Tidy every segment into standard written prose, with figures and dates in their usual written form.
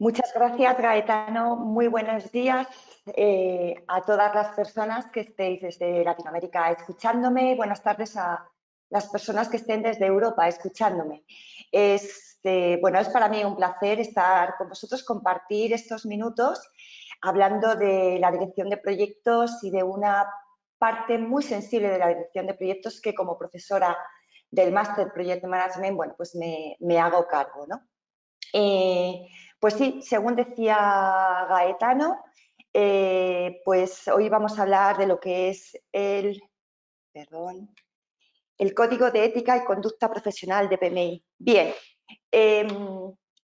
Muchas gracias, Gaetano. Muy buenos días a todas las personas que estéis desde Latinoamérica escuchándome. Buenas tardes a las personas que estén desde Europa escuchándome. Bueno, es para mí un placer estar con vosotros, compartir estos minutos hablando de la dirección de proyectos y de una parte muy sensible de la dirección de proyectos que, como profesora del Máster Project Management, bueno, pues me hago cargo, ¿no? Pues sí, según decía Gaetano, pues hoy vamos a hablar de lo que es el Código de Ética y Conducta Profesional de PMI. Bien,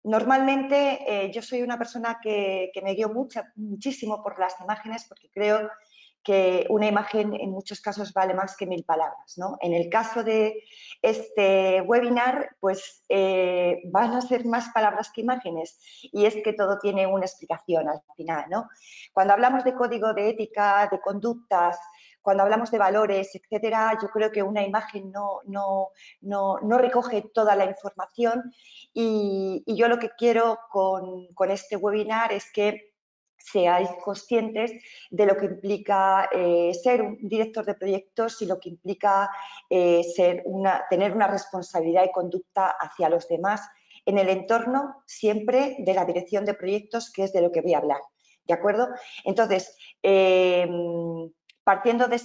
normalmente yo soy una persona que me guío muchísimo por las imágenes, porque creo que una imagen en muchos casos vale más que mil palabras, ¿no? En el caso de este webinar, pues van a ser más palabras que imágenes, y es que todo tiene una explicación al final, ¿no? Cuando hablamos de código de ética, de conductas, cuando hablamos de valores, etcétera, yo creo que una imagen no recoge toda la información, y yo lo que quiero con este webinar es que seáis conscientes de lo que implica ser un director de proyectos y lo que implica tener una responsabilidad y conducta hacia los demás en el entorno siempre de la dirección de proyectos, que es de lo que voy a hablar, ¿de acuerdo? Entonces, partiendo de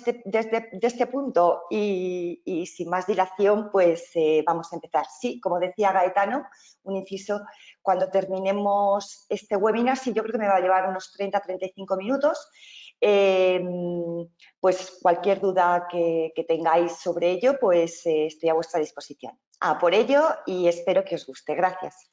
este punto y sin más dilación, pues vamos a empezar. Sí, como decía Gaetano, un inciso, cuando terminemos este webinar, sí, yo creo que me va a llevar unos 30-35 minutos, pues cualquier duda que tengáis sobre ello, pues estoy a vuestra disposición. Ah, por ello, y espero que os guste. Gracias.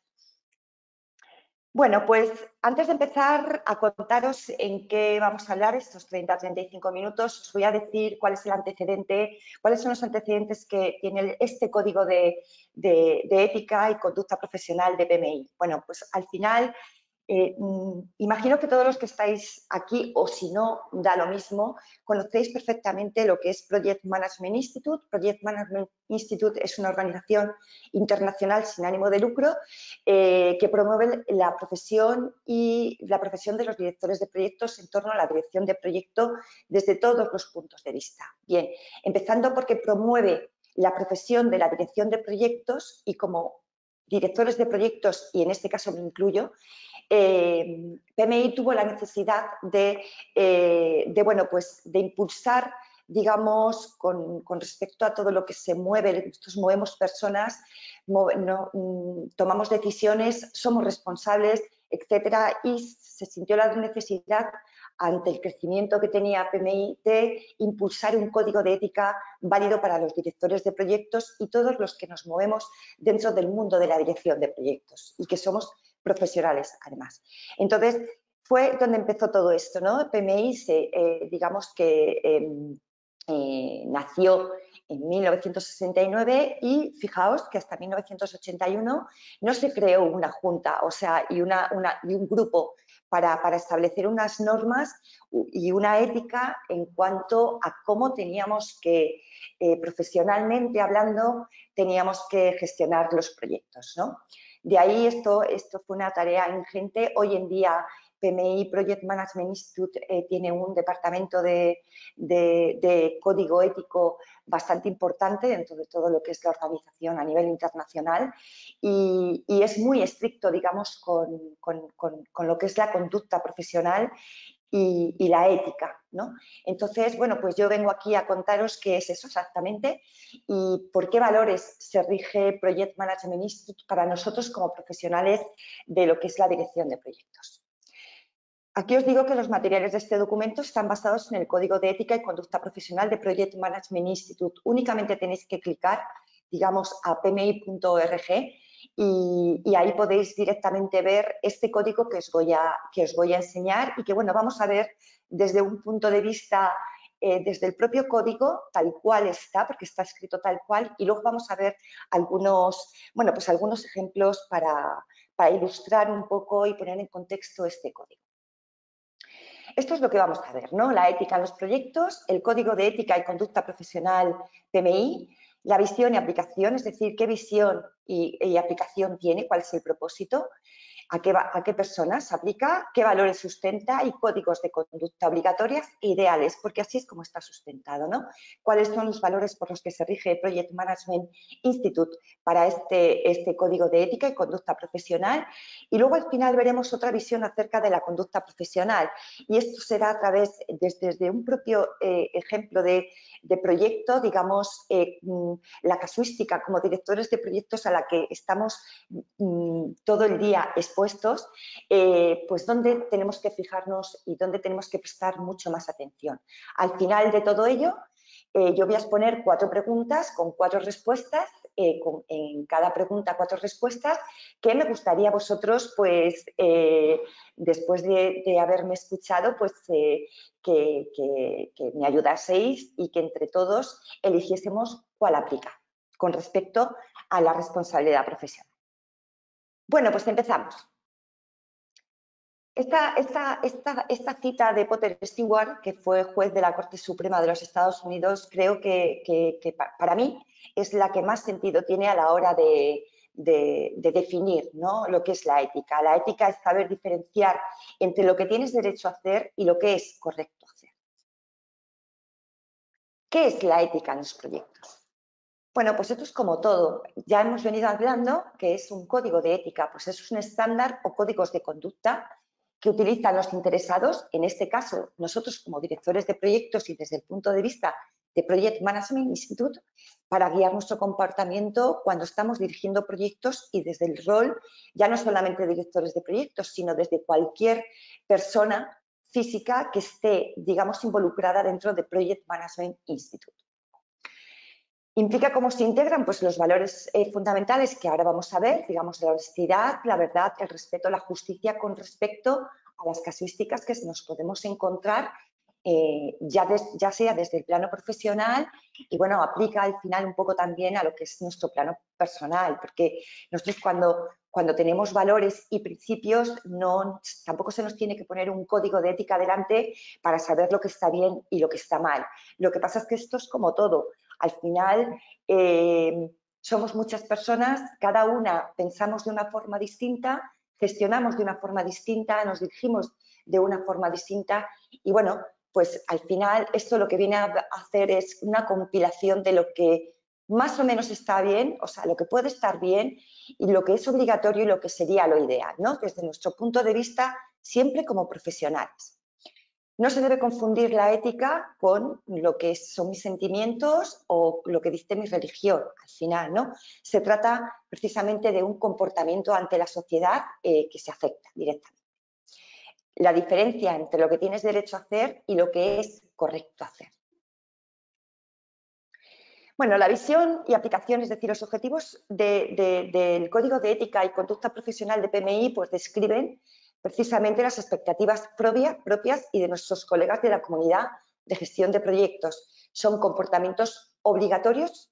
Bueno, pues antes de empezar a contaros en qué vamos a hablar estos 30-35 minutos, os voy a decir cuál es el antecedente, cuáles son los antecedentes que tiene este código de ética y conducta profesional de PMI. Bueno, pues al final, imagino que todos los que estáis aquí, o si no, da lo mismo, conocéis perfectamente lo que es Project Management Institute. Project Management Institute es una organización internacional sin ánimo de lucro que promueve la profesión de los directores de proyectos en torno a la dirección de proyecto desde todos los puntos de vista. Bien, empezando porque promueve la profesión de la dirección de proyectos, y como directores de proyectos, y en este caso me incluyo, PMI tuvo la necesidad de impulsar, digamos, con respecto a todo lo que se mueve. Nosotros movemos personas, tomamos decisiones, somos responsables, etcétera, y se sintió la necesidad, ante el crecimiento que tenía PMI, de impulsar un código de ética válido para los directores de proyectos y todos los que nos movemos dentro del mundo de la dirección de proyectos y que somos profesionales, además. Entonces, fue donde empezó todo esto, ¿no? PMI, nació en 1969, y fijaos que hasta 1981 no se creó una junta, o sea, y un grupo para establecer unas normas y una ética en cuanto a cómo teníamos que, profesionalmente hablando, teníamos que gestionar los proyectos, ¿no? De ahí esto fue una tarea ingente. Hoy en día PMI Project Management Institute tiene un departamento de código ético bastante importante dentro de todo lo que es la organización a nivel internacional, y es muy estricto, digamos, con lo que es la conducta profesional y la ética, ¿no? Entonces, bueno, pues yo vengo aquí a contaros qué es eso exactamente y por qué valores se rige Project Management Institute para nosotros como profesionales de lo que es la dirección de proyectos. Aquí os digo que los materiales de este documento están basados en el Código de Ética y Conducta Profesional de Project Management Institute. Únicamente tenéis que clicar, digamos, a pmi.org y ahí podéis directamente ver este código que os voy a enseñar, y que, bueno, vamos a ver desde un punto de vista, desde el propio código, tal cual está, porque está escrito tal cual, y luego vamos a ver algunos ejemplos para ilustrar un poco y poner en contexto este código. Esto es lo que vamos a ver, ¿no? La ética en los proyectos, el Código de Ética y Conducta Profesional PMI, la visión y aplicación, es decir, qué visión y aplicación tiene, cuál es el propósito. a qué personas se aplica, qué valores sustenta y códigos de conducta obligatorias e ideales, porque así es como está sustentado, ¿no? ¿Cuáles son los valores por los que se rige el Project Management Institute para este código de ética y conducta profesional? Y luego al final veremos otra visión acerca de la conducta profesional, y esto será a través, desde un propio ejemplo de proyecto, digamos, la casuística como directores de proyectos a la que estamos todo el día expuestos, pues dónde tenemos que fijarnos y dónde tenemos que prestar mucho más atención. Al final de todo ello, yo voy a exponer 4 preguntas con 4 respuestas, en cada pregunta 4 respuestas, que me gustaría vosotros, pues, después de haberme escuchado, pues que me ayudaseis y que entre todos eligiésemos cuál aplica con respecto a la responsabilidad profesional. Bueno, pues empezamos. Esta cita de Potter Stewart, que fue juez de la Corte Suprema de los Estados Unidos, creo que para mí es la que más sentido tiene a la hora de definir, ¿no?, lo que es la ética. La ética es saber diferenciar entre lo que tienes derecho a hacer y lo que es correcto hacer. ¿Qué es la ética en los proyectos? Bueno, pues esto es como todo. Ya hemos venido hablando que es un código de ética, pues eso es un estándar o códigos de conducta que utilizan los interesados, en este caso nosotros como directores de proyectos y desde el punto de vista de Project Management Institute, para guiar nuestro comportamiento cuando estamos dirigiendo proyectos y desde el rol, ya no solamente de directores de proyectos, sino desde cualquier persona física que esté, digamos, involucrada dentro de Project Management Institute. Implica cómo se integran, pues, los valores fundamentales que ahora vamos a ver, digamos, la honestidad, la verdad, el respeto, la justicia con respecto a las casuísticas que nos podemos encontrar, ya sea desde el plano profesional y, bueno, aplica al final un poco también a lo que es nuestro plano personal, porque nosotros cuando tenemos valores y principios tampoco se nos tiene que poner un código de ética delante para saber lo que está bien y lo que está mal. Lo que pasa es que esto es como todo. Al final somos muchas personas, cada una pensamos de una forma distinta, gestionamos de una forma distinta, nos dirigimos de una forma distinta y, bueno, pues al final esto lo que viene a hacer es una compilación de lo que más o menos está bien, o sea, lo que puede estar bien y lo que es obligatorio y lo que sería lo ideal, ¿no?, desde nuestro punto de vista, siempre como profesionales. No se debe confundir la ética con lo que son mis sentimientos o lo que dice mi religión, al final, ¿no? Se trata precisamente de un comportamiento ante la sociedad que se afecta directamente. La diferencia entre lo que tienes derecho a hacer y lo que es correcto hacer. Bueno, la visión y aplicación, es decir, los objetivos del Código de Ética y Conducta Profesional de PMI, pues describen precisamente las expectativas propias y de nuestros colegas de la comunidad de gestión de proyectos. Son comportamientos obligatorios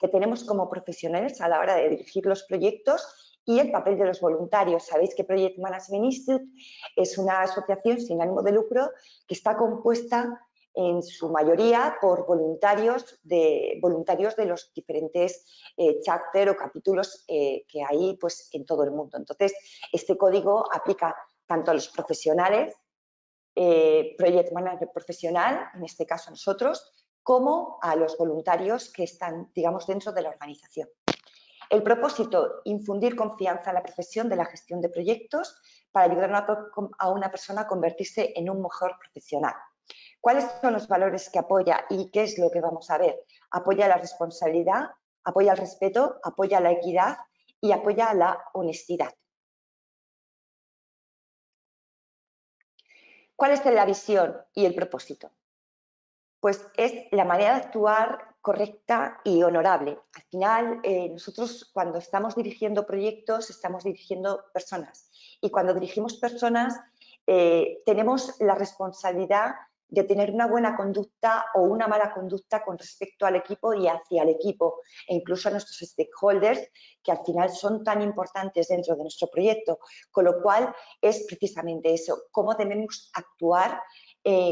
que tenemos como profesionales a la hora de dirigir los proyectos y el papel de los voluntarios. Sabéis que Project Management Institute es una asociación sin ánimo de lucro que está compuesta en su mayoría por voluntarios de los diferentes chapter o capítulos que hay, pues, en todo el mundo. Entonces, este código aplica tanto a los profesionales, project manager profesional, en este caso nosotros, como a los voluntarios que están, digamos, dentro de la organización. El propósito, infundir confianza en la profesión de la gestión de proyectos para ayudar a una persona a convertirse en un mejor profesional. ¿Cuáles son los valores que apoya y qué es lo que vamos a ver? Apoya la responsabilidad, apoya el respeto, apoya la equidad y apoya la honestidad. ¿Cuál es la visión y el propósito? Pues es la manera de actuar correcta y honorable. Al final, nosotros cuando estamos dirigiendo proyectos, estamos dirigiendo personas. Y cuando dirigimos personas, tenemos la responsabilidad de tener una buena conducta o una mala conducta con respecto al equipo y hacia el equipo, e incluso a nuestros stakeholders, que al final son tan importantes dentro de nuestro proyecto, con lo cual es precisamente eso, cómo debemos actuar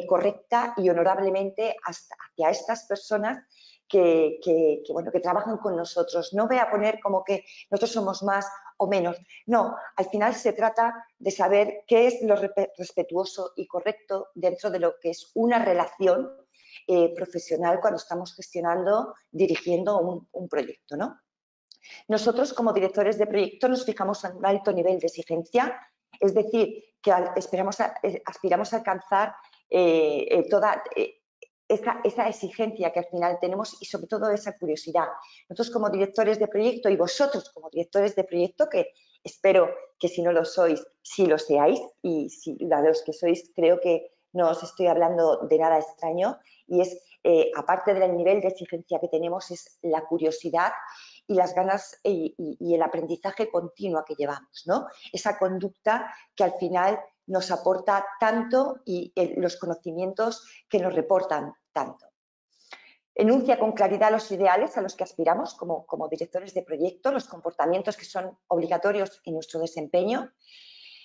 correcta y honorablemente hacia estas personas que trabajan con nosotros. No voy a poner como que nosotros somos más o menos. No, al final se trata de saber qué es lo respetuoso y correcto dentro de lo que es una relación profesional cuando estamos gestionando, dirigiendo un proyecto, ¿no? Nosotros, como directores de proyecto, nos fijamos en un alto nivel de exigencia, es decir, que aspiramos a alcanzar toda esa exigencia que al final tenemos y sobre todo esa curiosidad. Nosotros como directores de proyecto y vosotros como directores de proyecto, que espero que si no lo sois, si lo seáis, y si la de los que sois creo que no os estoy hablando de nada extraño, y es aparte del nivel de exigencia que tenemos es la curiosidad y las ganas y el aprendizaje continuo que llevamos, ¿no? Esa conducta que al final nos aporta tanto y los conocimientos que nos reportan tanto. Enuncia con claridad los ideales a los que aspiramos como directores de proyecto, los comportamientos que son obligatorios en nuestro desempeño.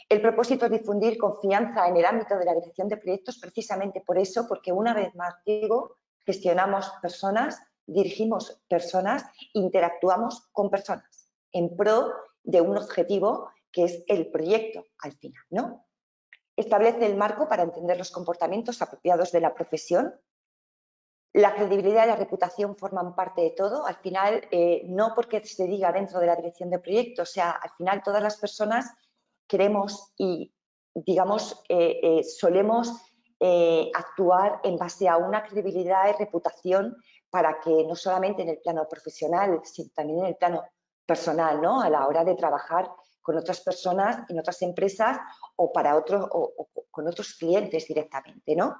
El propósito es difundir confianza en el ámbito de la dirección de proyectos, precisamente por eso, porque una vez más digo, gestionamos personas, dirigimos personas, interactuamos con personas en pro de un objetivo que es el proyecto al final, ¿no? Establece el marco para entender los comportamientos apropiados de la profesión. La credibilidad y la reputación forman parte de todo. Al final, no porque se diga dentro de la dirección de proyecto, o sea, al final todas las personas queremos y, digamos, solemos actuar en base a una credibilidad y reputación para que no solamente en el plano profesional, sino también en el plano personal, ¿no? A la hora de trabajar con otras personas, en otras empresas o para otros o con otros clientes directamente, ¿no?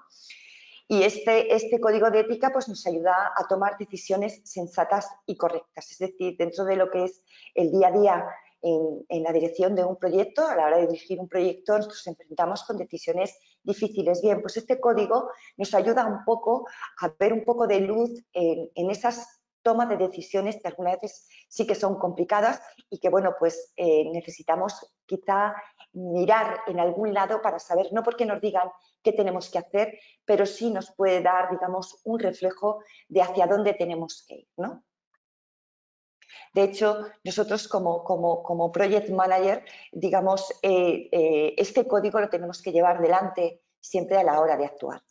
Y este código de ética pues, nos ayuda a tomar decisiones sensatas y correctas. Es decir, dentro de lo que es el día a día en la dirección de un proyecto, a la hora de dirigir un proyecto, nos enfrentamos con decisiones difíciles. Bien, pues este código nos ayuda un poco a ver un poco de luz en esas toma de decisiones que algunas veces sí que son complicadas y que, bueno, pues necesitamos quizá mirar en algún lado para saber, no porque nos digan qué tenemos que hacer, pero sí nos puede dar, digamos, un reflejo de hacia dónde tenemos que ir, ¿no? De hecho, nosotros como Project Manager, digamos, este código lo tenemos que llevar delante siempre a la hora de actuar.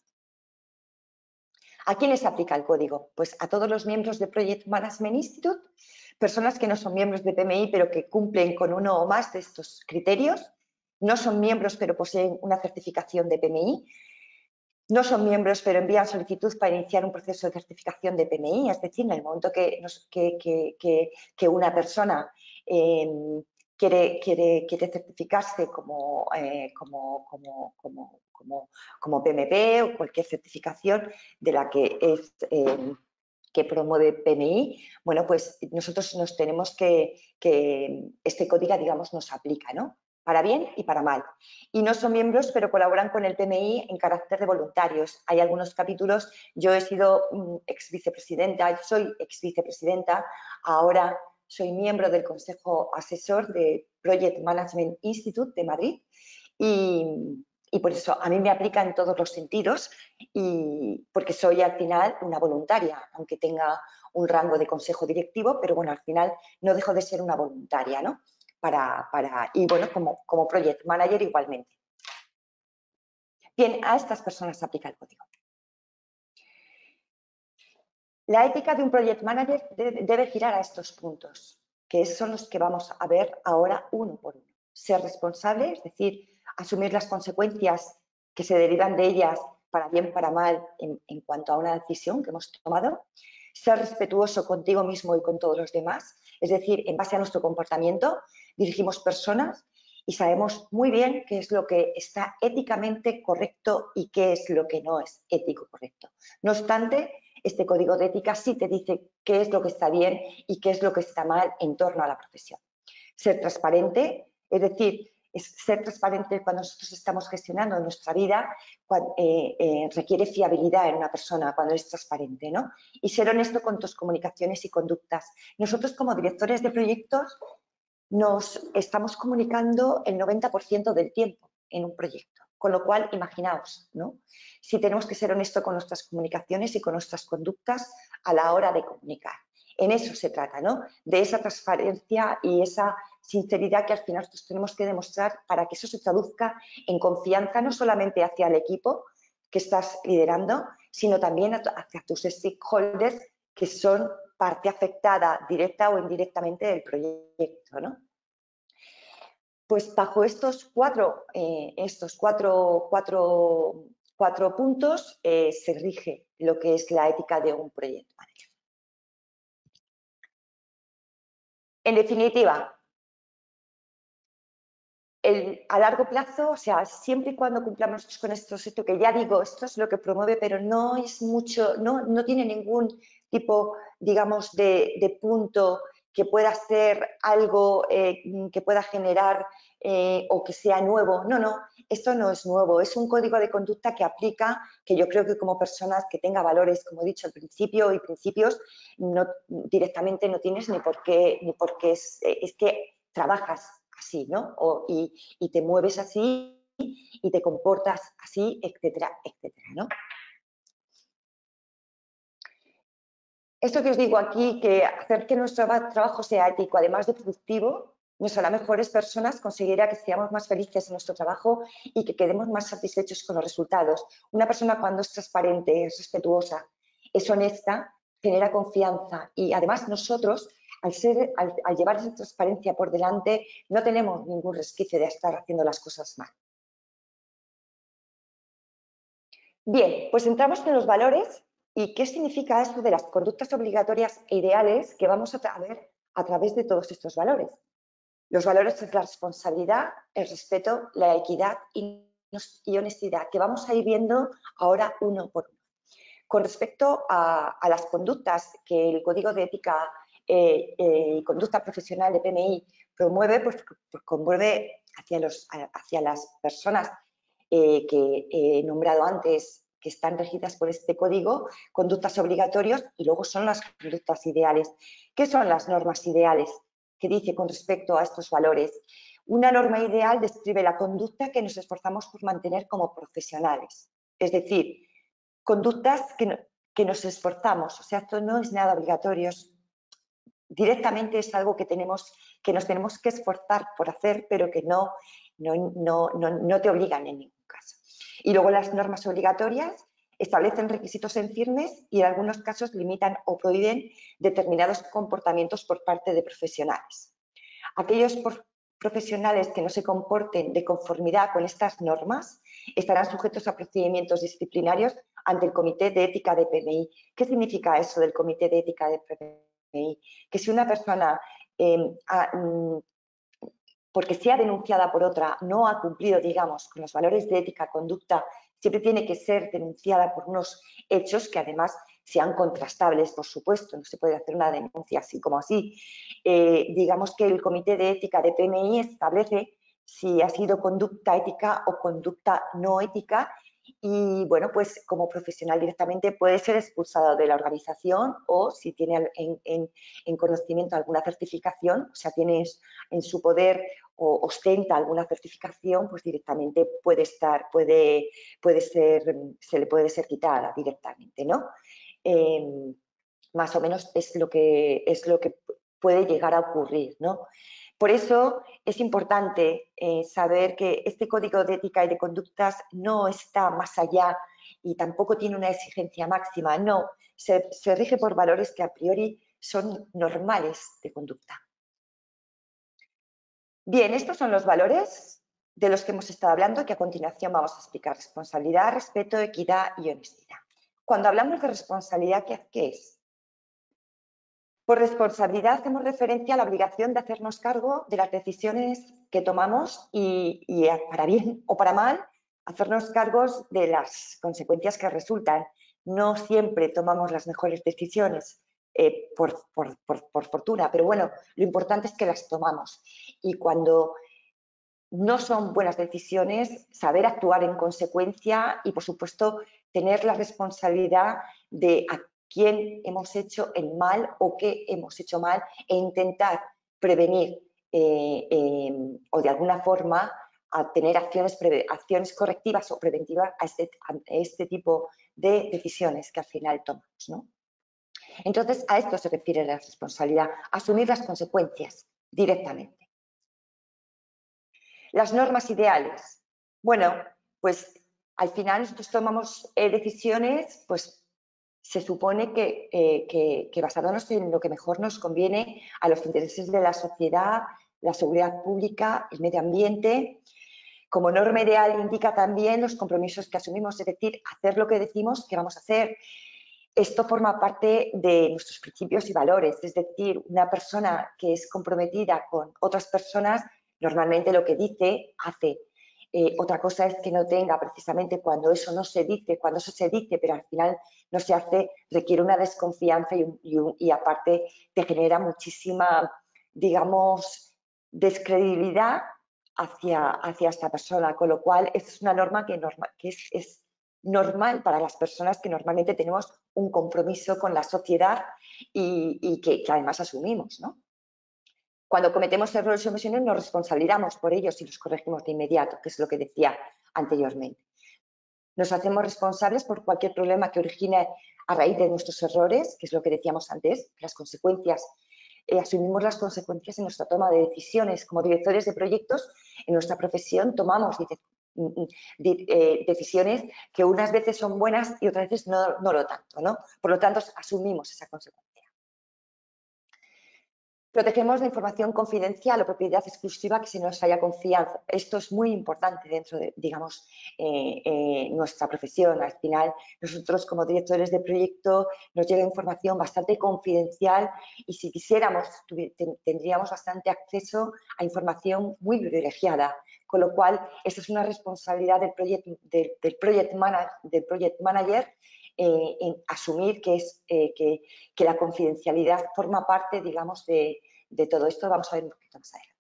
¿A quién les aplica el código? Pues a todos los miembros de Project Management Institute, personas que no son miembros de PMI pero que cumplen con uno o más de estos criterios, no son miembros pero poseen una certificación de PMI, no son miembros pero envían solicitud para iniciar un proceso de certificación de PMI, es decir, en el momento que una persona quiere certificarse como PMP o cualquier certificación de la que promueve PMI, bueno, pues nosotros nos tenemos que este código, digamos, nos aplica, ¿no? Para bien y para mal. Y no son miembros, pero colaboran con el PMI en carácter de voluntarios. Hay algunos capítulos, yo he sido soy ex vicepresidenta, ahora soy miembro del Consejo Asesor de Project Management Institute de Madrid y por eso a mí me aplica en todos los sentidos y porque soy al final una voluntaria, aunque tenga un rango de consejo directivo, pero bueno, al final no dejo de ser una voluntaria, ¿no? Y bueno, como Project Manager igualmente. Bien, a estas personas se aplica el código. La ética de un Project Manager debe girar a estos puntos, que son los que vamos a ver ahora uno por uno. Ser responsable, es decir, asumir las consecuencias que se derivan de ellas para bien, para mal, en cuanto a una decisión que hemos tomado. Ser respetuoso contigo mismo y con todos los demás, es decir, en base a nuestro comportamiento, dirigimos personas y sabemos muy bien qué es lo que está éticamente correcto y qué es lo que no es ético correcto. No obstante, este código de ética sí te dice qué es lo que está bien y qué es lo que está mal en torno a la profesión. Ser transparente, es decir, ser transparente cuando nosotros estamos gestionando nuestra vida requiere fiabilidad en una persona cuando es transparente, ¿no? Y ser honesto con tus comunicaciones y conductas. Nosotros como directores de proyectos nos estamos comunicando el 90% del tiempo en un proyecto. Con lo cual, imaginaos, ¿no? Si tenemos que ser honestos con nuestras comunicaciones y con nuestras conductas a la hora de comunicar. En eso se trata, ¿no? De esa transparencia y esa sinceridad que al final nosotros tenemos que demostrar para que eso se traduzca en confianza no solamente hacia el equipo que estás liderando, sino también hacia tus stakeholders que son parte afectada directa o indirectamente del proyecto, ¿no? Pues bajo estos cuatro puntos se rige lo que es la ética de un proyecto manager. En definitiva, a largo plazo, o sea, siempre y cuando cumplamos con esto que ya digo, esto es lo que promueve, pero no es mucho, no tiene ningún tipo, digamos, de punto que pueda ser algo que pueda generar o que sea nuevo. No, esto no es nuevo, es un código de conducta que aplica, que yo creo que como personas que tenga valores, como he dicho al principio, y principios, no, directamente no tienes ni por qué es que trabajas así, ¿no? Y te mueves así y te comportas así, etcétera, etcétera, ¿no? Esto que os digo aquí, que hacer que nuestro trabajo sea ético, además de productivo, nos hará mejores personas, conseguirá que seamos más felices en nuestro trabajo y que quedemos más satisfechos con los resultados. Una persona cuando es transparente, es respetuosa, es honesta, genera confianza y además nosotros, al llevar esa transparencia por delante, no tenemos ningún resquicio de estar haciendo las cosas mal. Bien, pues entramos en los valores. ¿Y qué significa esto de las conductas obligatorias e ideales que vamos a ver a través de todos estos valores? Los valores son la responsabilidad, el respeto, la equidad y honestidad, que vamos a ir viendo ahora uno por uno. Con respecto a las conductas que el Código de Ética y Conducta Profesional de PMI promueve, pues promueve hacia las personas que he nombrado antes, que están regidas por este código, conductas obligatorias, y luego son las conductas ideales. ¿Qué son las normas ideales? ¿Qué dice con respecto a estos valores? Una norma ideal describe la conducta que nos esforzamos por mantener como profesionales. Es decir, conductas que nos esforzamos. O sea, esto no es nada obligatorio. Directamente es algo que nos tenemos que esforzar por hacer, pero que no te obligan en ningún caso. Y luego las normas obligatorias establecen requisitos en firmes y en algunos casos limitan o prohíben determinados comportamientos por parte de profesionales. Aquellos profesionales que no se comporten de conformidad con estas normas estarán sujetos a procedimientos disciplinarios ante el Comité de Ética de PMI. ¿Qué significa eso del Comité de Ética de PMI? Que si una persona, porque sea denunciada por otra, no ha cumplido, digamos, con los valores de ética, conducta, siempre tiene que ser denunciada por unos hechos que además sean contrastables, por supuesto, no se puede hacer una denuncia así como así. Digamos que el Comité de Ética de PMI establece si ha sido conducta ética o conducta no ética y, bueno, pues como profesional directamente puede ser expulsado de la organización o si tiene en conocimiento alguna certificación, o sea, tiene en su poder o ostenta alguna certificación, pues directamente se le puede ser quitada directamente, ¿no? Más o menos es lo que puede llegar a ocurrir, ¿no? Por eso es importante saber que este código de ética y de conductas no está más allá y tampoco tiene una exigencia máxima, no, se rige por valores que a priori son normales de conducta. Bien, estos son los valores de los que hemos estado hablando, que a continuación vamos a explicar: responsabilidad, respeto, equidad y honestidad. Cuando hablamos de responsabilidad, ¿qué es? Por responsabilidad hacemos referencia a la obligación de hacernos cargo de las decisiones que tomamos y para bien o para mal, hacernos cargos de las consecuencias que resultan. No siempre tomamos las mejores decisiones, por fortuna, pero bueno, lo importante es que las tomamos. Y cuando no son buenas decisiones, saber actuar en consecuencia y, por supuesto, tener la responsabilidad de actuar. Quién hemos hecho el mal o qué hemos hecho mal e intentar prevenir o de alguna forma a tener acciones correctivas o preventivas a este tipo de decisiones que al final tomamos, ¿no? Entonces, a esto se refiere la responsabilidad, asumir las consecuencias directamente. Las normas ideales. Bueno, pues al final nosotros tomamos decisiones, pues se supone que basándonos en lo que mejor nos conviene a los intereses de la sociedad, la seguridad pública, el medio ambiente. Como norma ideal indica también los compromisos que asumimos, es decir, hacer lo que decimos que vamos a hacer. Esto forma parte de nuestros principios y valores, es decir, una persona que es comprometida con otras personas normalmente lo que dice, hace. Otra cosa es que no tenga, precisamente cuando eso no se dice, cuando eso se dice pero al final no se hace, requiere una desconfianza y aparte te genera muchísima, digamos, descredibilidad hacia esta persona, con lo cual es una norma que es normal para las personas que normalmente tenemos un compromiso con la sociedad y que además asumimos, ¿no? Cuando cometemos errores o omisiones nos responsabilizamos por ellos y los corregimos de inmediato, que es lo que decía anteriormente. Nos hacemos responsables por cualquier problema que origine a raíz de nuestros errores, que es lo que decíamos antes, las consecuencias. Asumimos las consecuencias en nuestra toma de decisiones. Como directores de proyectos, en nuestra profesión tomamos decisiones que unas veces son buenas y otras veces no lo tanto, ¿no? Por lo tanto, asumimos esa consecuencia. Protegemos la información confidencial o propiedad exclusiva que se nos haya confiado. Esto es muy importante dentro de, digamos, nuestra profesión. Al final, nosotros como directores de proyecto nos llega información bastante confidencial y si quisiéramos tendríamos bastante acceso a información muy privilegiada. Con lo cual, esta es una responsabilidad del project manager en asumir que la confidencialidad forma parte, digamos, de todo esto. Vamos a ver un poquito más adelante.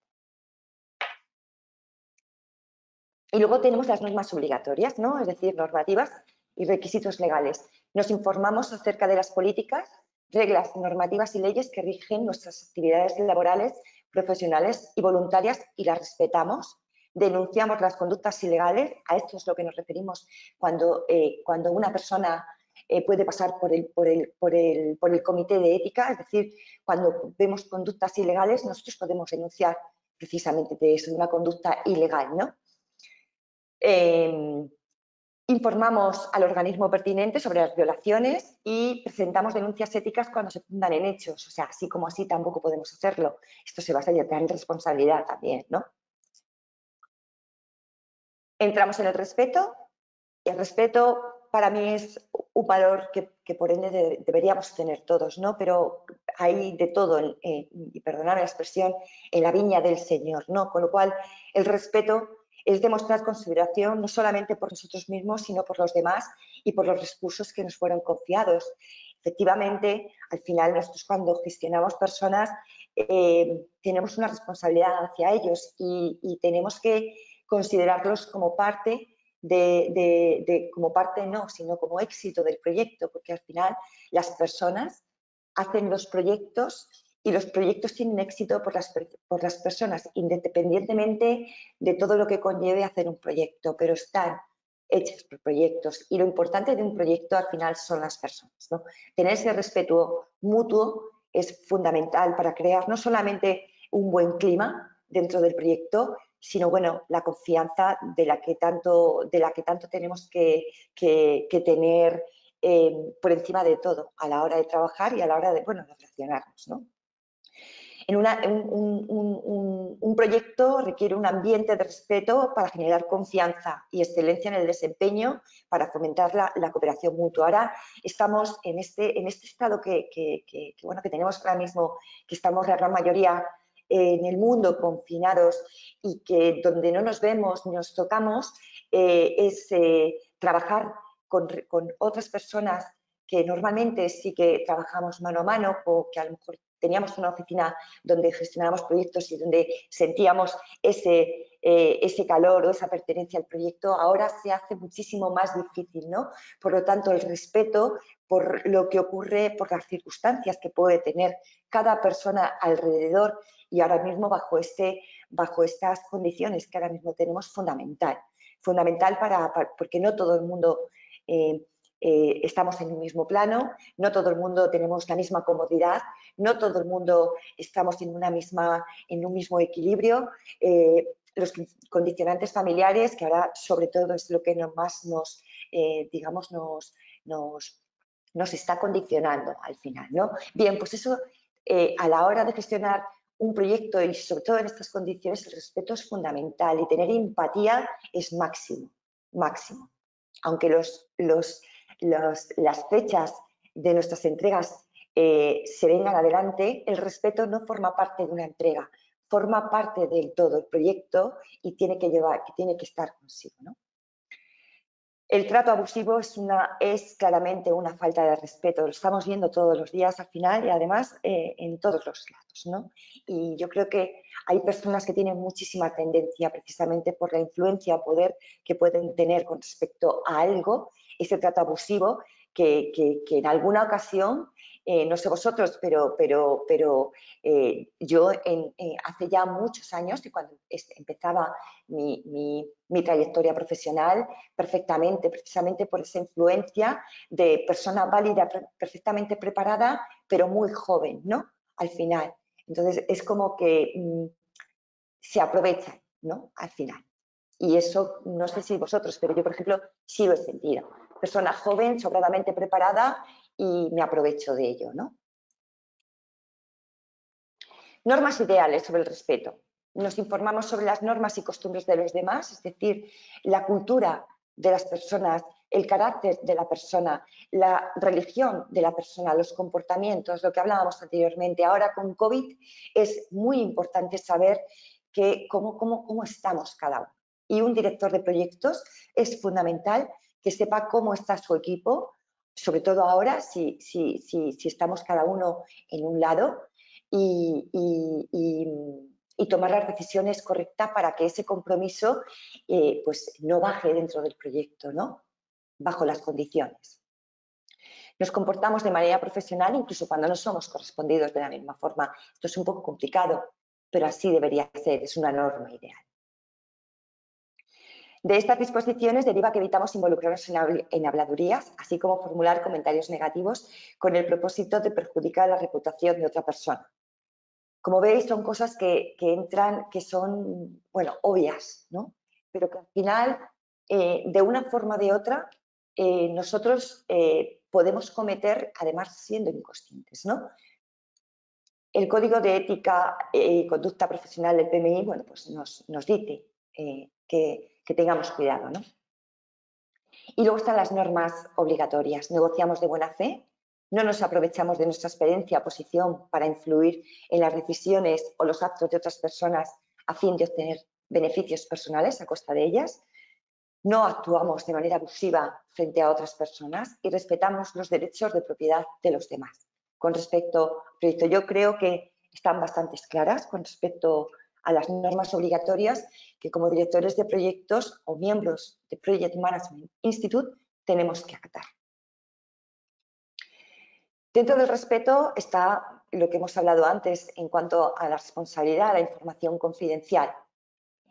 Y luego tenemos las normas obligatorias, ¿no? Es decir, normativas y requisitos legales. Nos informamos acerca de las políticas, reglas, normativas y leyes que rigen nuestras actividades laborales, profesionales y voluntarias y las respetamos. Denunciamos las conductas ilegales. A esto es lo que nos referimos cuando una persona puede pasar por el comité de ética, es decir, cuando vemos conductas ilegales nosotros podemos denunciar precisamente de eso, de una conducta ilegal, ¿no? Informamos al organismo pertinente sobre las violaciones y presentamos denuncias éticas cuando se fundan en hechos, o sea, así como así tampoco podemos hacerlo. Esto se basa en responsabilidad también, ¿no? Entramos en el respeto, y el respeto para mí es un valor que por ende deberíamos tener todos, ¿no? Pero hay de todo, y perdonadme la expresión, en la viña del Señor, ¿no? Con lo cual, el respeto es demostrar consideración no solamente por nosotros mismos, sino por los demás y por los recursos que nos fueron confiados. Efectivamente, al final nosotros cuando gestionamos personas tenemos una responsabilidad hacia ellos y tenemos que considerarlos como parte como parte no, sino como éxito del proyecto, porque al final las personas hacen los proyectos y los proyectos tienen éxito por las personas, independientemente de todo lo que conlleve hacer un proyecto, pero están hechos por proyectos y lo importante de un proyecto al final son las personas, ¿no? Tener ese respeto mutuo es fundamental para crear no solamente un buen clima dentro del proyecto, sino, bueno, la confianza de la que tanto tenemos que tener por encima de todo a la hora de trabajar y a la hora de, bueno, de relacionarnos, ¿no? Un proyecto requiere un ambiente de respeto para generar confianza y excelencia en el desempeño, para fomentar la cooperación mutua. Ahora estamos en este estado que tenemos ahora mismo, que estamos la gran mayoría en el mundo confinados y que donde no nos vemos ni nos tocamos, es trabajar con otras personas que normalmente sí que trabajamos mano a mano o que a lo mejor teníamos una oficina donde gestionábamos proyectos y donde sentíamos ese calor o esa pertenencia al proyecto. Ahora se hace muchísimo más difícil, ¿no? Por lo tanto, el respeto por lo que ocurre, por las circunstancias que puede tener cada persona alrededor y ahora mismo bajo este bajo estas condiciones que ahora mismo tenemos, fundamental. Fundamental porque no todo el mundo estamos en un mismo plano, no todo el mundo tenemos la misma comodidad, no todo el mundo estamos en un mismo equilibrio. Los condicionantes familiares, que ahora sobre todo es lo que más nos, digamos, nos está condicionando al final, ¿no? Bien, pues eso a la hora de gestionar un proyecto y sobre todo en estas condiciones el respeto es fundamental y tener empatía es máximo, máximo. Aunque las fechas de nuestras entregas se vengan adelante, el respeto no forma parte de una entrega, forma parte del todo el proyecto y tiene que estar consigo, ¿no? El trato abusivo es claramente una falta de respeto, lo estamos viendo todos los días al final y además en todos los lados, ¿no? Y yo creo que hay personas que tienen muchísima tendencia precisamente por la influencia o poder que pueden tener con respecto a algo, ese trato abusivo que en alguna ocasión, no sé vosotros, pero yo hace ya muchos años, que cuando empezaba mi trayectoria profesional, perfectamente, precisamente por esa influencia de persona válida, perfectamente preparada, pero muy joven, ¿no? Al final. Entonces, es como que se aprovechan, ¿no? Al final. Y eso, no sé si vosotros, pero yo, por ejemplo, sí lo he sentido. Persona joven, sobradamente preparada, y me aprovecho de ello, ¿no? Normas ideales sobre el respeto. Nos informamos sobre las normas y costumbres de los demás, es decir, la cultura de las personas, el carácter de la persona, la religión de la persona, los comportamientos, lo que hablábamos anteriormente. Ahora con COVID es muy importante saber cómo estamos cada uno. Y un director de proyectos es fundamental que sepa cómo está su equipo, sobre todo ahora, si estamos cada uno en un lado, y tomar las decisiones correctas para que ese compromiso pues no baje dentro del proyecto, ¿no? Bajo las condiciones. Nos comportamos de manera profesional incluso cuando no somos correspondidos de la misma forma. Esto es un poco complicado, pero así debería ser, es una norma ideal. De estas disposiciones deriva que evitamos involucrarnos en habladurías, así como formular comentarios negativos con el propósito de perjudicar la reputación de otra persona. Como veis, son cosas que son, bueno, obvias, ¿no? Pero que al final, de una forma o de otra, nosotros podemos cometer, además siendo inconscientes, ¿no? El Código de Ética y Conducta Profesional del PMI, bueno, pues nos dice que tengamos cuidado, ¿no? Y luego están las normas obligatorias. Negociamos de buena fe, no nos aprovechamos de nuestra experiencia o posición para influir en las decisiones o los actos de otras personas a fin de obtener beneficios personales a costa de ellas. No actuamos de manera abusiva frente a otras personas y respetamos los derechos de propiedad de los demás. Con respecto al proyecto, yo creo que están bastante claras con respecto a las normas obligatorias que como directores de proyectos o miembros de Project Management Institute tenemos que acatar. Dentro del respeto está lo que hemos hablado antes en cuanto a la responsabilidad, la información confidencial.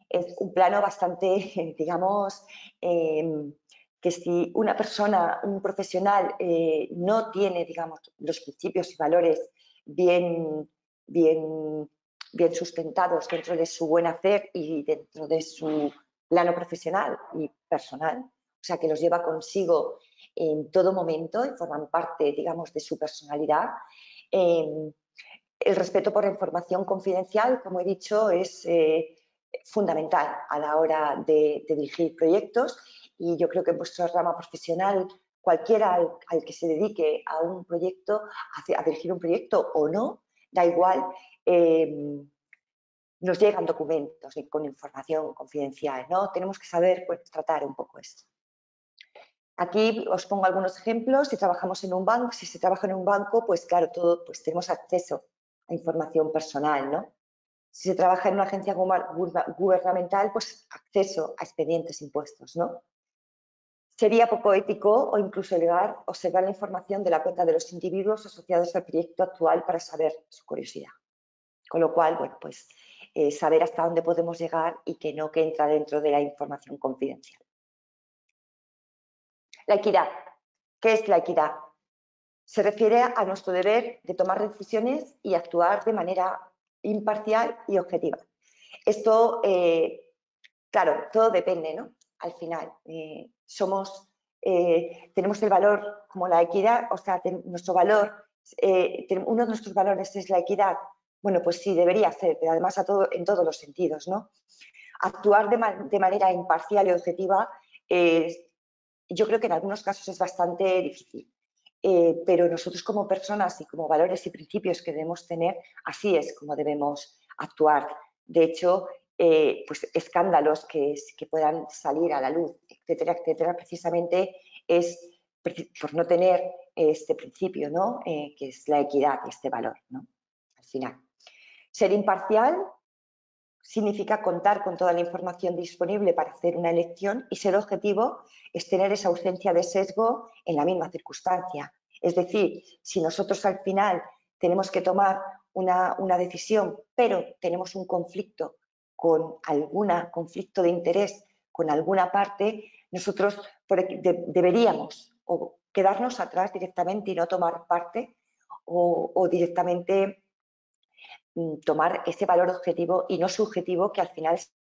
Es un plano bastante, digamos, que si una persona, un profesional, no tiene, digamos, los principios y valores bien sustentados dentro de su buen hacer y dentro de su plano profesional y personal, o sea, que los lleva consigo en todo momento y forman parte, digamos, de su personalidad. El respeto por la información confidencial, como he dicho, es fundamental a la hora de dirigir proyectos, y yo creo que en vuestra rama profesional, cualquiera al que se dedique a un proyecto, a dirigir un proyecto o no, da igual, nos llegan documentos con información confidencial, ¿no? Tenemos que saber, pues, tratar un poco esto. Aquí os pongo algunos ejemplos. Si se trabaja en un banco, pues claro, pues tenemos acceso a información personal, ¿no? Si se trabaja en una agencia gubernamental, pues acceso a expedientes impuestos, ¿no? Sería poco ético o incluso legal observar la información de la cuenta de los individuos asociados al proyecto actual para saber su curiosidad. Con lo cual, bueno, pues saber hasta dónde podemos llegar y que no que entra dentro de la información confidencial. La equidad. ¿Qué es la equidad? Se refiere a nuestro deber de tomar decisiones y actuar de manera imparcial y objetiva. Esto, claro, todo depende, ¿no? Al final, tenemos el valor como la equidad, o sea, nuestro valor, uno de nuestros valores es la equidad. Bueno, pues sí, debería ser, pero además en todos los sentidos, ¿no? Actuar de manera imparcial y objetiva, yo creo que en algunos casos es bastante difícil, pero nosotros como personas y como valores y principios que debemos tener, así es como debemos actuar. De hecho, pues escándalos que puedan salir a la luz, etcétera, etcétera, precisamente es por no tener este principio, ¿no? Que es la equidad, este valor, ¿no? Al final. Ser imparcial significa contar con toda la información disponible para hacer una elección, y ser objetivo es tener esa ausencia de sesgo en la misma circunstancia. Es decir, si nosotros al final tenemos que tomar una decisión, pero tenemos un conflicto con algún conflicto de interés con alguna parte, nosotros deberíamos o quedarnos atrás directamente y no tomar parte, o directamente tomar ese valor objetivo y no subjetivo, que al final es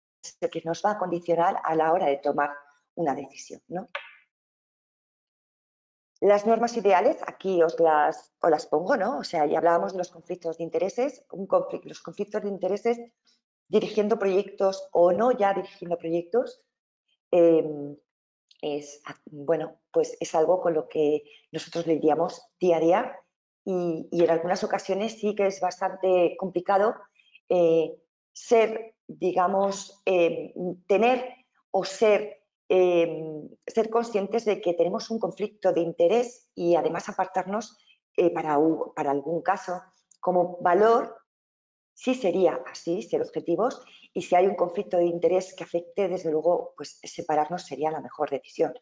lo que nos va a condicionar a la hora de tomar una decisión, ¿no? Las normas ideales, aquí os las pongo, ¿no? O sea, ya hablábamos de los conflictos de intereses, los conflictos de intereses dirigiendo proyectos o no ya dirigiendo proyectos, bueno, pues es algo con lo que nosotros lidiamos día a día, y en algunas ocasiones sí que es bastante complicado ser conscientes de que tenemos un conflicto de interés, y además apartarnos para algún caso. Como valor, sí sería así, ser objetivos, y si hay un conflicto de interés que afecte, desde luego, pues separarnos sería la mejor decisión.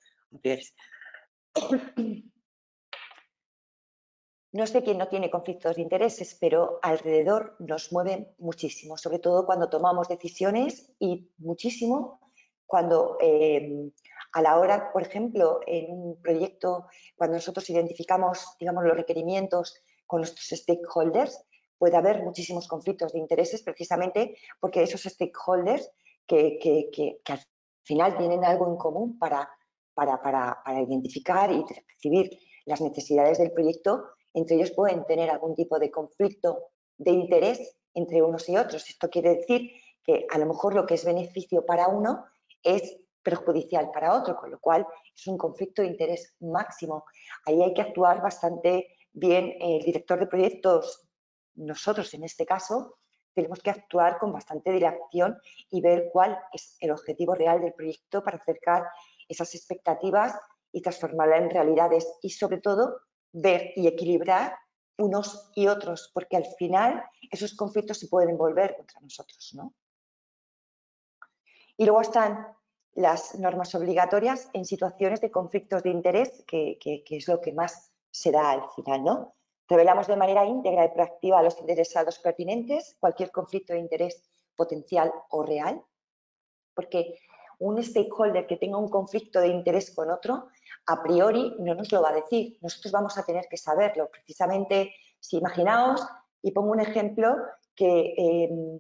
No sé quién no tiene conflictos de intereses, pero alrededor nos mueven muchísimo, sobre todo cuando tomamos decisiones, y muchísimo cuando a la hora, por ejemplo, en un proyecto, cuando nosotros identificamos, digamos, los requerimientos con nuestros stakeholders, puede haber muchísimos conflictos de intereses, precisamente porque esos stakeholders que al final tienen algo en común para identificar y percibir las necesidades del proyecto, entre ellos pueden tener algún tipo de conflicto de interés entre unos y otros. Esto quiere decir que a lo mejor lo que es beneficio para uno es perjudicial para otro, con lo cual es un conflicto de interés máximo. Ahí hay que actuar bastante bien. El director de proyectos, nosotros en este caso, tenemos que actuar con bastante dilación y ver cuál es el objetivo real del proyecto para acercar esas expectativas y transformarlas en realidades, y sobre todo ver y equilibrar unos y otros, porque al final esos conflictos se pueden volver contra nosotros, ¿no? Y luego están las normas obligatorias en situaciones de conflictos de interés, que es lo que más se da al final, ¿no? Revelamos de manera íntegra y proactiva a los interesados pertinentes cualquier conflicto de interés potencial o real, porque un stakeholder que tenga un conflicto de interés con otro, a priori no nos lo va a decir. Nosotros vamos a tener que saberlo. Precisamente, si imaginaos, y pongo un ejemplo, que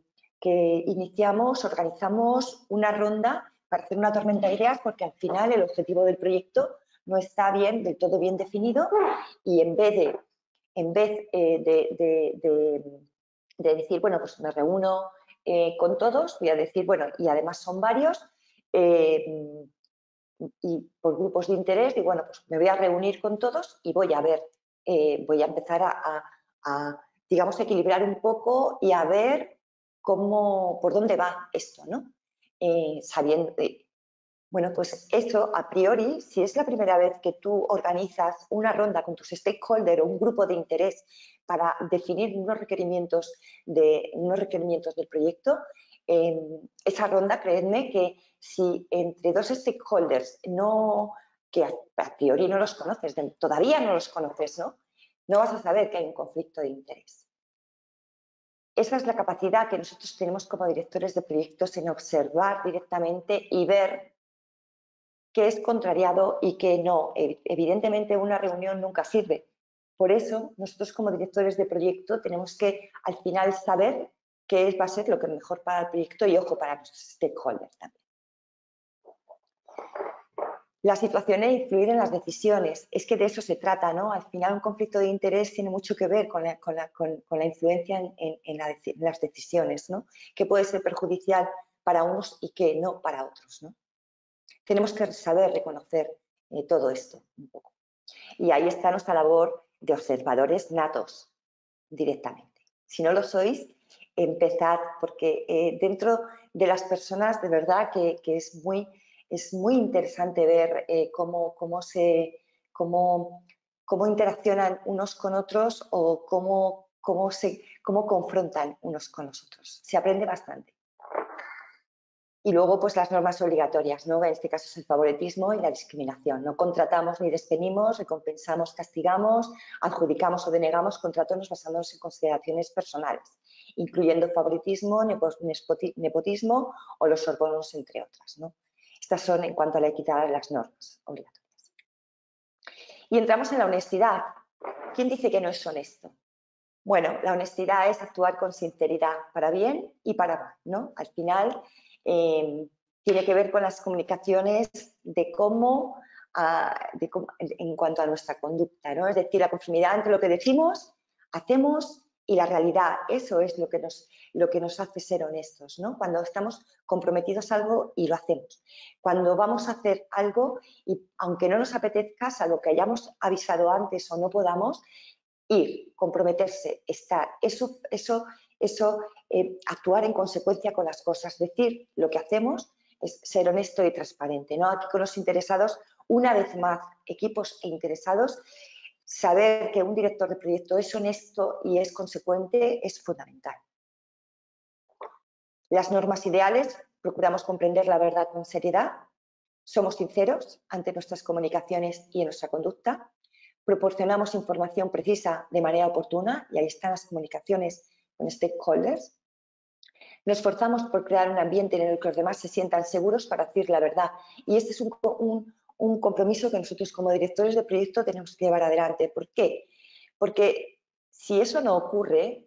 organizamos una ronda para hacer una tormenta de ideas, porque al final el objetivo del proyecto no está del todo bien definido, y en vez de decir, bueno, pues me reúno con todos, voy a decir, bueno, y además son varios, y por grupos de interés, y bueno, pues me voy a reunir con todos y voy a ver, voy a empezar a digamos, equilibrar un poco y a ver por dónde va esto, ¿no? Sabiendo, bueno, pues eso a priori, si es la primera vez que tú organizas una ronda con tus stakeholders o un grupo de interés para definir unos requerimientos del proyecto, esa ronda, creedme que si entre dos stakeholders que a priori no los conoces, todavía no los conoces, ¿no? No vas a saber que hay un conflicto de interés. Esa es la capacidad que nosotros tenemos como directores de proyectos en observar directamente y ver qué es contrariado y qué no. Evidentemente, una reunión nunca sirve. Por eso, nosotros como directores de proyecto tenemos que, al final, saber qué va a ser lo que mejor para el proyecto y, ojo, para nuestros stakeholders también. La situación e influir en las decisiones, es que de eso se trata, ¿no? Al final un conflicto de interés tiene mucho que ver con la influencia en las decisiones, ¿no? Que puede ser perjudicial para unos y que no para otros, ¿no? Tenemos que saber reconocer todo esto un poco. Y ahí está nuestra labor de observadores natos directamente. Si no lo sois, empezad, porque dentro de las personas de verdad que es muy interesante ver cómo interaccionan unos con otros o cómo confrontan unos con los otros. Se aprende bastante. Y luego, pues las normas obligatorias, ¿no? En este caso es el favoritismo y la discriminación. No contratamos ni despedimos, recompensamos, castigamos, adjudicamos o denegamos contratos basándonos en consideraciones personales, incluyendo favoritismo, nepotismo o los sobornos, entre otras, ¿no? Estas son, en cuanto a la equidad, las normas obligatorias. Y entramos en la honestidad. ¿Quién dice que no es honesto? Bueno, la honestidad es actuar con sinceridad para bien y para mal, ¿no? Al final tiene que ver con las comunicaciones en cuanto a nuestra conducta, ¿no? Es decir, la conformidad entre lo que decimos, hacemos y la realidad. Eso es lo que nos hace ser honestos, ¿no? Cuando estamos comprometidos a algo y lo hacemos. Cuando vamos a hacer algo y aunque no nos apetezca, salvo que hayamos avisado antes o no podamos, ir, comprometerse, estar. Eso, actuar en consecuencia con las cosas. Decir lo que hacemos es ser honesto y transparente, ¿no? Aquí con los interesados, una vez más, equipos e interesados, saber que un director de proyecto es honesto y es consecuente es fundamental. Las normas ideales, procuramos comprender la verdad con seriedad, somos sinceros ante nuestras comunicaciones y en nuestra conducta, proporcionamos información precisa de manera oportuna, y ahí están las comunicaciones con stakeholders, nos esforzamos por crear un ambiente en el que los demás se sientan seguros para decir la verdad, y este es un compromiso que nosotros como directores de proyecto tenemos que llevar adelante. ¿Por qué? Porque si eso no ocurre,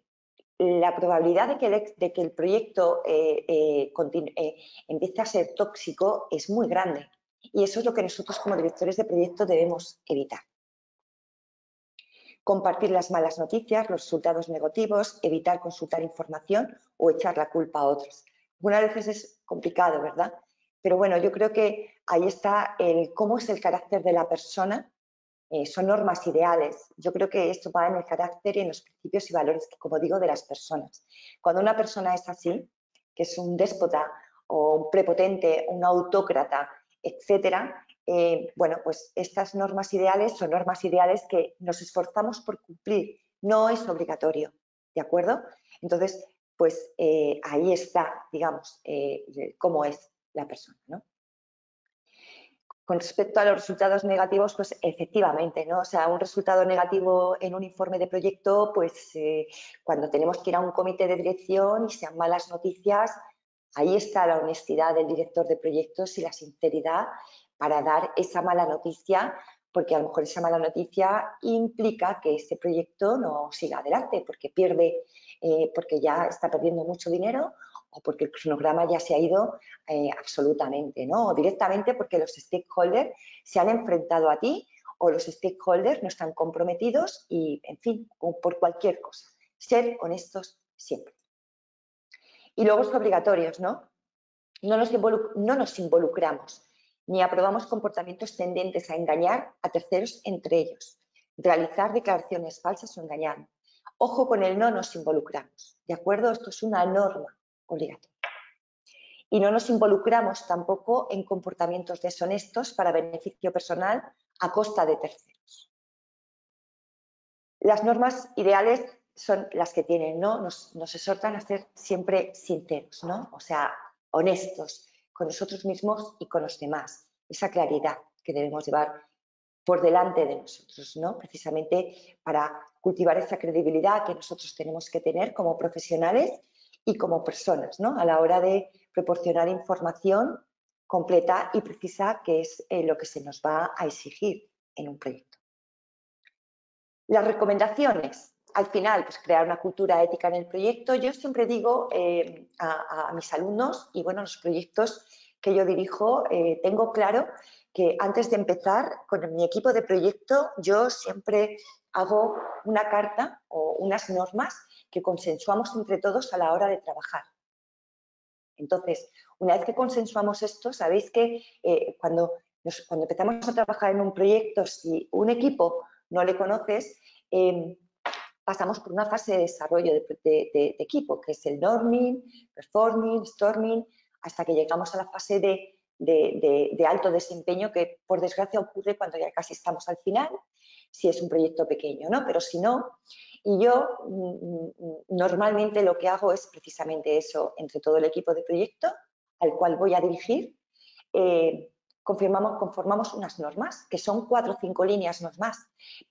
la probabilidad de que el proyecto empiece a ser tóxico es muy grande, y eso es lo que nosotros como directores de proyecto debemos evitar. Compartir las malas noticias, los resultados negativos, evitar consultar información o echar la culpa a otros. Algunas veces es complicado, ¿verdad? Pero bueno, yo creo que ahí está el cómo es el carácter de la persona. Son normas ideales. Yo creo que esto va en el carácter y en los principios y valores, como digo, de las personas. Cuando una persona es así, que es un déspota o un prepotente, un autócrata, etcétera, bueno, pues estas normas ideales son normas ideales que nos esforzamos por cumplir, no es obligatorio, ¿de acuerdo? Entonces, pues ahí está, digamos, cómo es la persona, ¿no? Con respecto a los resultados negativos, pues efectivamente, ¿no? O sea, un resultado negativo en un informe de proyecto, pues cuando tenemos que ir a un comité de dirección y sean malas noticias, ahí está la honestidad del director de proyectos y la sinceridad para dar esa mala noticia, porque a lo mejor esa mala noticia implica que este proyecto no siga adelante, porque porque ya está perdiendo mucho dinero o porque el cronograma ya se ha ido absolutamente, ¿no? O directamente porque los stakeholders se han enfrentado a ti o los stakeholders no están comprometidos y, en fin, por cualquier cosa. Ser honestos siempre. Y luego los obligatorios, ¿no? No nos involucramos ni aprobamos comportamientos tendentes a engañar a terceros entre ellos, realizar declaraciones falsas o engañar. Ojo con el no nos involucramos, ¿de acuerdo? Esto es una norma obligatoria. Y no nos involucramos tampoco en comportamientos deshonestos para beneficio personal a costa de terceros. Las normas ideales son las que tienen, ¿no? Nos exhortan a ser siempre sinceros, ¿no? O sea, honestos con nosotros mismos y con los demás. Esa claridad que debemos llevar por delante de nosotros, ¿no? Precisamente para cultivar esa credibilidad que nosotros tenemos que tener como profesionales y como personas, ¿no? A la hora de proporcionar información completa y precisa, que es lo que se nos va a exigir en un proyecto. Las recomendaciones. Al final, pues crear una cultura ética en el proyecto. Yo siempre digo a mis alumnos y, bueno, los proyectos que yo dirijo, tengo claro que antes de empezar con mi equipo de proyecto, yo siempre hago una carta o unas normas que consensuamos entre todos a la hora de trabajar. Entonces, una vez que consensuamos esto, sabéis que cuando empezamos a trabajar en un proyecto, si un equipo no le conoces, pasamos por una fase de desarrollo de equipo, que es el norming, performing, storming, hasta que llegamos a la fase de alto desempeño, que por desgracia ocurre cuando ya casi estamos al final, si es un proyecto pequeño, ¿no? Pero si no, y yo normalmente lo que hago es precisamente eso, entre todo el equipo de proyecto al cual voy a dirigir, conformamos unas normas, que son 4 o 5 líneas, no más,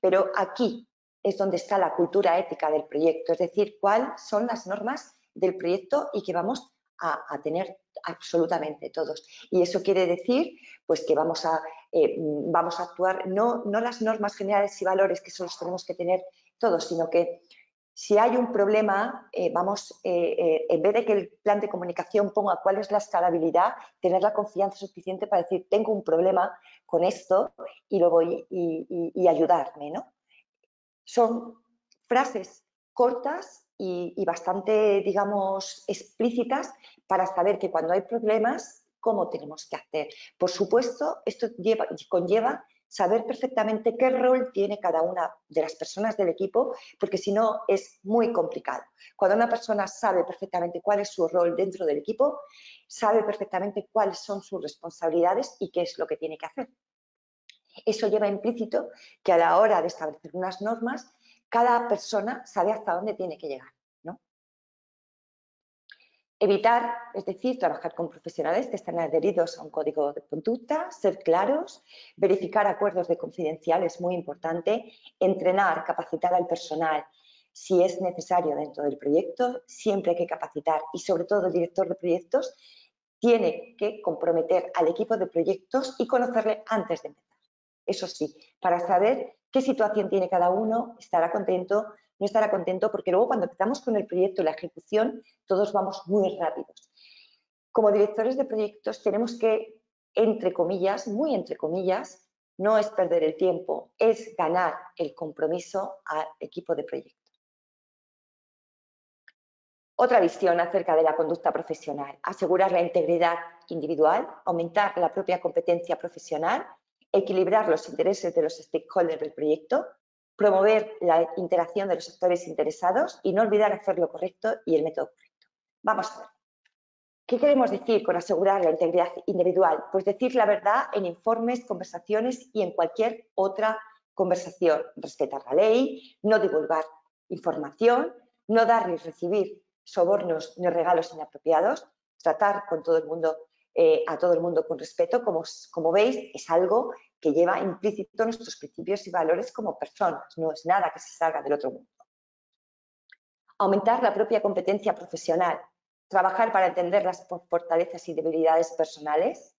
pero aquí es donde está la cultura ética del proyecto, es decir, cuáles son las normas del proyecto y que vamos a tener absolutamente todos. Y eso quiere decir, pues, que vamos a actuar, no las normas generales y valores, que solo tenemos que tener todos, sino que si hay un problema, en vez de que el plan de comunicación ponga cuál es la escalabilidad, tener la confianza suficiente para decir, tengo un problema con esto y lo voy y ayudarme, ¿no? Son frases cortas y bastante, digamos, explícitas para saber que cuando hay problemas, cómo tenemos que hacer. Por supuesto, esto conlleva saber perfectamente qué rol tiene cada una de las personas del equipo, porque si no es muy complicado. Cuando una persona sabe perfectamente cuál es su rol dentro del equipo, sabe perfectamente cuáles son sus responsabilidades y qué es lo que tiene que hacer. Eso lleva implícito que a la hora de establecer unas normas, cada persona sabe hasta dónde tiene que llegar, ¿no? Evitar, es decir, trabajar con profesionales que están adheridos a un código de conducta, ser claros, verificar acuerdos de confidencialidad es muy importante, entrenar, capacitar al personal si es necesario dentro del proyecto, siempre hay que capacitar y sobre todo el director de proyectos tiene que comprometer al equipo de proyectos y conocerle antes de empezar. Eso sí, para saber qué situación tiene cada uno, estará contento, no estará contento, porque luego cuando empezamos con el proyecto y la ejecución, todos vamos muy rápidos. Como directores de proyectos tenemos que, entre comillas, muy entre comillas, no es perder el tiempo, es ganar el compromiso al equipo de proyecto. Otra visión acerca de la conducta profesional, asegurar la integridad individual, aumentar la propia competencia profesional, equilibrar los intereses de los stakeholders del proyecto, promover la interacción de los actores interesados y no olvidar hacer lo correcto y el método correcto. Vamos a ver. ¿Qué queremos decir con asegurar la integridad individual? Pues decir la verdad en informes, conversaciones y en cualquier otra conversación. Respetar la ley, no divulgar información, no dar ni recibir sobornos ni regalos inapropiados, tratar con todo el mundo a todo el mundo con respeto, como veis, es algo que lleva implícito nuestros principios y valores como personas, no es nada que se salga del otro mundo. Aumentar la propia competencia profesional, trabajar para entender las fortalezas y debilidades personales,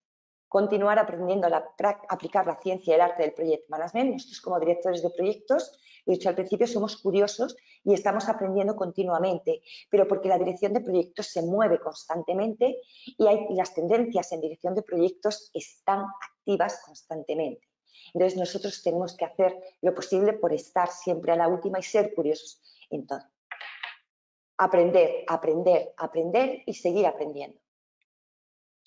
continuar aprendiendo a aplicar la ciencia y el arte del project management. Nosotros como directores de proyectos, he dicho al principio, somos curiosos y estamos aprendiendo continuamente, pero porque la dirección de proyectos se mueve constantemente y las tendencias en dirección de proyectos están activas constantemente. Entonces nosotros tenemos que hacer lo posible por estar siempre a la última y ser curiosos en todo. Aprender, aprender, aprender y seguir aprendiendo.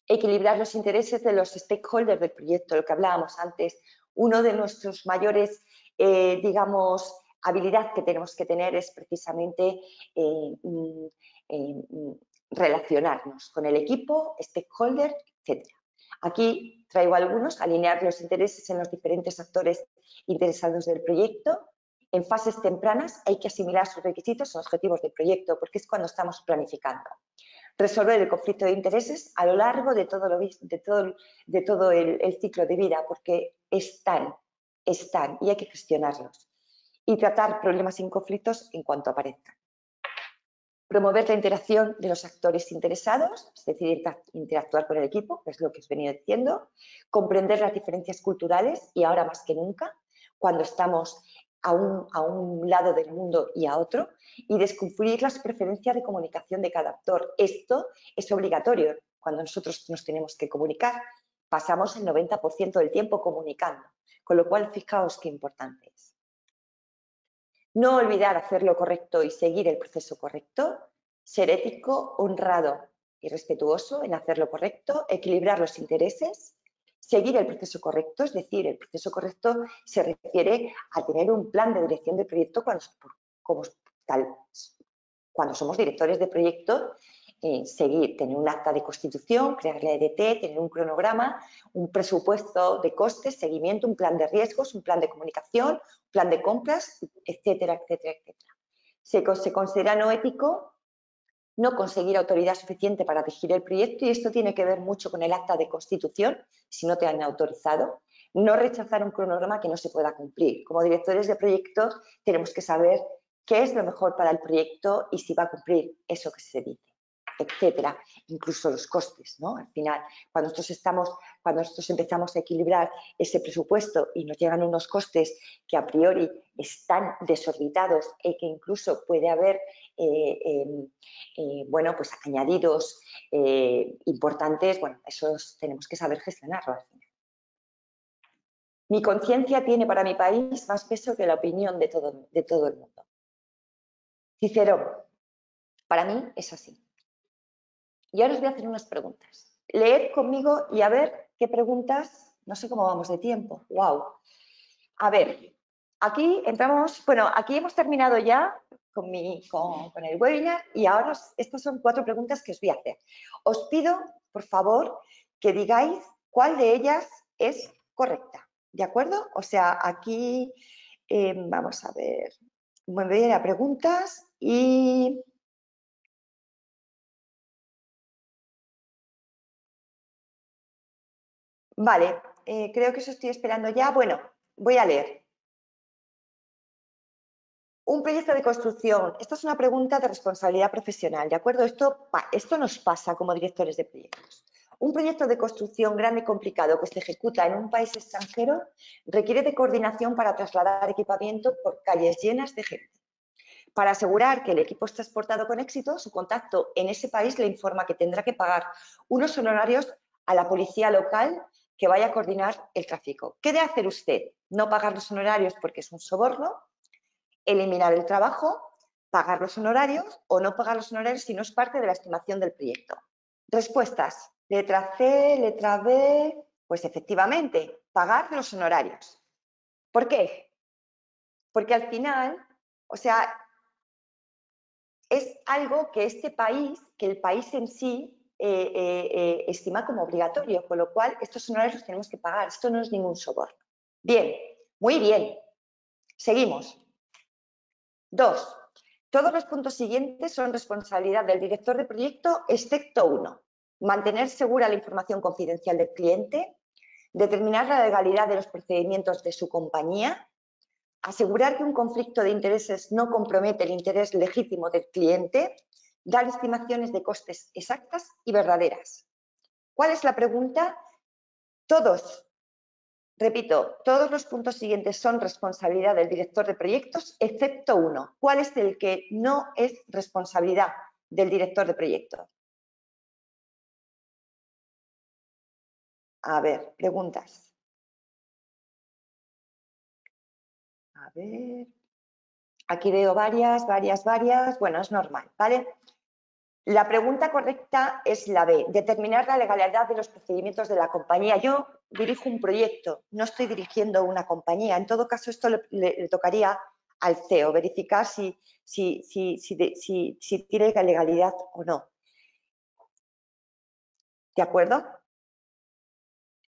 Equilibrar los intereses de los stakeholders del proyecto, lo que hablábamos antes. Uno de nuestros mayores, digamos, habilidad que tenemos que tener es precisamente relacionarnos con el equipo, stakeholder, etc. Aquí traigo algunos, alinear los intereses en los diferentes actores interesados del proyecto. En fases tempranas hay que asimilar sus requisitos o objetivos del proyecto, porque es cuando estamos planificando. Resolver el conflicto de intereses a lo largo de todo el ciclo de vida, porque es tan están y hay que gestionarlos y tratar problemas y conflictos en cuanto aparezcan. Promover la interacción de los actores interesados, es decir, interactuar con el equipo, que es lo que os he venido diciendo. Comprender las diferencias culturales y ahora más que nunca, cuando estamos a un lado del mundo y a otro, y descubrir las preferencias de comunicación de cada actor. Esto es obligatorio cuando nosotros nos tenemos que comunicar. Pasamos el 90% del tiempo comunicando, con lo cual fijaos qué importante es. No olvidar hacer lo correcto y seguir el proceso correcto, ser ético, honrado y respetuoso en hacer lo correcto, equilibrar los intereses, seguir el proceso correcto, es decir, el proceso correcto se refiere a tener un plan de dirección de proyecto cuando somos directores de proyecto. Tener un acta de constitución, crear la EDT, tener un cronograma, un presupuesto de costes, seguimiento, un plan de riesgos, un plan de comunicación, un plan de compras, etcétera, etcétera, etcétera. Se considera no ético no conseguir autoridad suficiente para dirigir el proyecto, y esto tiene que ver mucho con el acta de constitución, si no te han autorizado. No rechazar un cronograma que no se pueda cumplir. Como directores de proyectos tenemos que saber qué es lo mejor para el proyecto y si va a cumplir eso que se dice, etcétera, incluso los costes, ¿no? Al final, cuando nosotros empezamos a equilibrar ese presupuesto y nos llegan unos costes que a priori están desorbitados y que incluso puede haber pues añadidos importantes, esos tenemos que saber gestionarlo al final. Mi conciencia tiene para mi país más peso que la opinión de todo el mundo. Cicerón, para mí es así. Y ahora os voy a hacer unas preguntas. Leed conmigo y a ver qué preguntas. No sé cómo vamos de tiempo. ¡Wow! A ver, aquí entramos. Bueno, aquí hemos terminado ya con el webinar y ahora estas son 4 preguntas que os voy a hacer. Os pido, por favor, que digáis cuál de ellas es correcta. ¿De acuerdo? O sea, aquí vamos a ver. Me voy a ir a preguntas y... Vale, creo que eso estoy esperando ya. Bueno, voy a leer. Un proyecto de construcción. Esta es una pregunta de responsabilidad profesional, ¿de acuerdo? Esto nos pasa como directores de proyectos. Un proyecto de construcción grande y complicado que se ejecuta en un país extranjero requiere de coordinación para trasladar equipamiento por calles llenas de gente. Para asegurar que el equipo está exportado con éxito, su contacto en ese país le informa que tendrá que pagar unos honorarios a la policía local que vaya a coordinar el tráfico. ¿Qué debe hacer usted? No pagar los honorarios porque es un soborno, eliminar el trabajo, pagar los honorarios o no pagar los honorarios si no es parte de la estimación del proyecto. Respuestas. Letra C, letra B. Pues efectivamente, pagar los honorarios. ¿Por qué? Porque al final, o sea, es algo que este país, que el país en sí, estima como obligatorio, con lo cual estos honorarios los tenemos que pagar. Esto no es ningún soborno. Bien, muy bien. Seguimos. 2. Todos los puntos siguientes son responsabilidad del director de proyecto, excepto 1. Mantener segura la información confidencial del cliente, determinar la legalidad de los procedimientos de su compañía, asegurar que un conflicto de intereses no compromete el interés legítimo del cliente, dar estimaciones de costes exactas y verdaderas. ¿Cuál es la pregunta? Todos, repito, todos los puntos siguientes son responsabilidad del director de proyectos, excepto 1. ¿Cuál es el que no es responsabilidad del director de proyectos? A ver, preguntas. A ver... Aquí veo varias. Bueno, es normal, ¿vale? La pregunta correcta es la B, determinar la legalidad de los procedimientos de la compañía. Yo dirijo un proyecto, no estoy dirigiendo una compañía. En todo caso, esto le tocaría al CEO, verificar si tiene legalidad o no. ¿De acuerdo?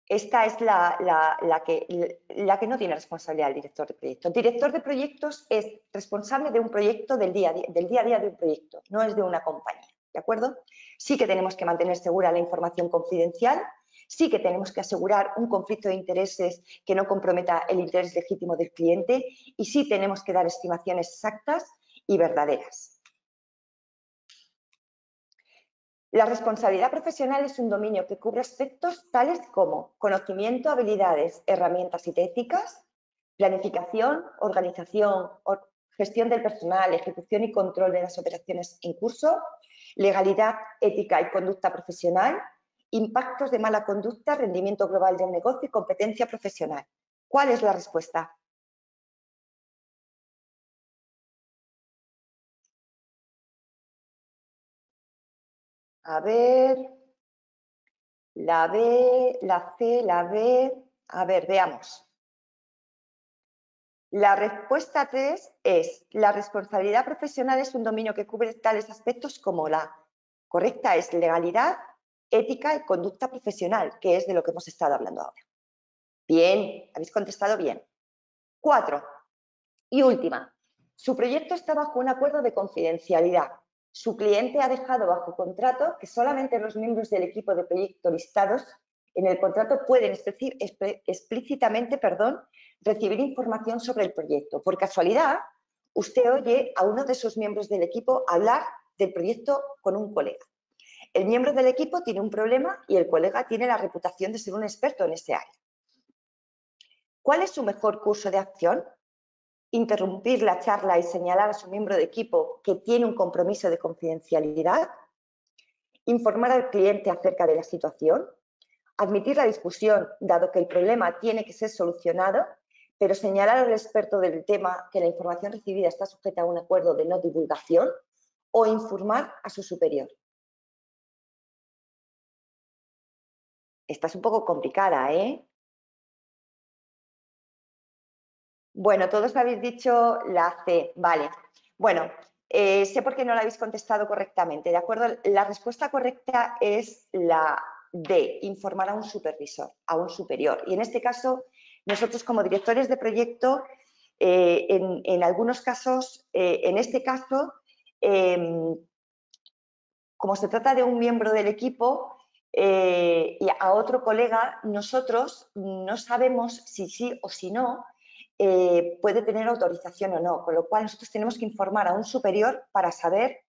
Esta es la que no tiene responsabilidad el director de proyectos. El director de proyectos es responsable de un proyecto del día a día de un proyecto, no es de una compañía, ¿de acuerdo? Sí que tenemos que mantener segura la información confidencial, sí que tenemos que asegurar un conflicto de intereses que no comprometa el interés legítimo del cliente y sí tenemos que dar estimaciones exactas y verdaderas. La responsabilidad profesional es un dominio que cubre aspectos tales como conocimiento, habilidades, herramientas y técnicas, planificación, organización, gestión del personal, ejecución y control de las operaciones en curso, legalidad, ética y conducta profesional, impactos de mala conducta, rendimiento global del negocio y competencia profesional. ¿Cuál es la respuesta? A ver, la B, la C, la B, a ver, veamos. La respuesta 3 es, la responsabilidad profesional es un dominio que cubre tales aspectos como la correcta es legalidad, ética y conducta profesional, que es de lo que hemos estado hablando ahora. Bien, habéis contestado bien. 4. Y última, su proyecto está bajo un acuerdo de confidencialidad. Su cliente ha dejado bajo contrato que solamente los miembros del equipo de proyecto listados en el contrato pueden explícitamente, recibir información sobre el proyecto. Por casualidad, usted oye a uno de esos miembros del equipo hablar del proyecto con un colega. El miembro del equipo tiene un problema y el colega tiene la reputación de ser un experto en ese área. ¿Cuál es su mejor curso de acción? ¿Interrumpir la charla y señalar a su miembro de equipo que tiene un compromiso de confidencialidad? ¿Informar al cliente acerca de la situación? ¿Admitir la discusión, dado que el problema tiene que ser solucionado, pero señalar al experto del tema que la información recibida está sujeta a un acuerdo de no divulgación? ¿O informar a su superior? Esta es un poco complicada, ¿eh? Bueno, todos habéis dicho la C, vale. Bueno, sé por qué no la habéis contestado correctamente, ¿de acuerdo? La respuesta correcta es la D, informar a un supervisor, a un superior. Y en este caso, nosotros como directores de proyecto, en este caso, como se trata de un miembro del equipo, y a otro colega, nosotros no sabemos si sí o si no, puede tener autorización o no, con lo cual nosotros tenemos que informar a un superior para saber